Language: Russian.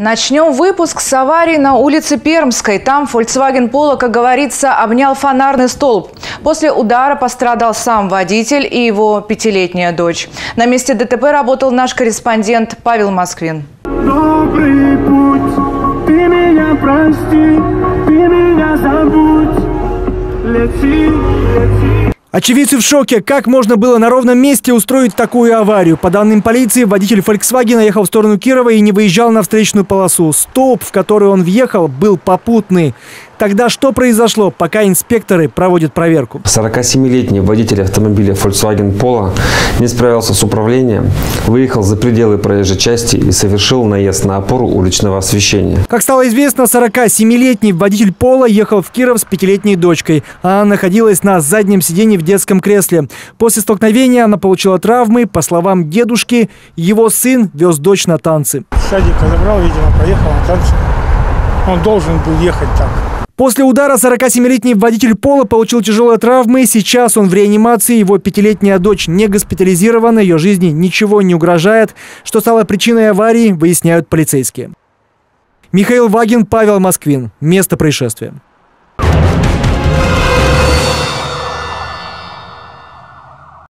Начнем выпуск с аварии на улице Пермской. Там Volkswagen Polo, как говорится, обнял фонарный столб. После удара пострадал сам водитель и его 5-летняя дочь. На месте ДТП работал наш корреспондент Павел Москвин. Добрый путь, ты меня прости, ты меня забудь, лети, лети. Очевидцы в шоке. Как можно было на ровном месте устроить такую аварию? По данным полиции, водитель «Фольксвагена» ехал в сторону Кирова и не выезжал на встречную полосу. Столб, в который он въехал, был попутный. Тогда что произошло, пока инспекторы проводят проверку? 47-летний водитель автомобиля Volkswagen Polo не справился с управлением, выехал за пределы проезжей части и совершил наезд на опору уличного освещения. Как стало известно, 47-летний водитель Polo ехал в Киров с 5-летней дочкой. Она находилась на заднем сиденье в детском кресле. После столкновения она получила травмы. По словам дедушки, его сын вез дочь на танцы. Садика забрал, видимо, поехал на танцы. Он должен был ехать так. После удара 47-летний водитель Polo получил тяжелые травмы. Сейчас он в реанимации. Его 5-летняя дочь не госпитализирована. Ее жизни ничего не угрожает. Что стало причиной аварии, выясняют полицейские. Михаил Вагин, Павел Москвин. Место происшествия.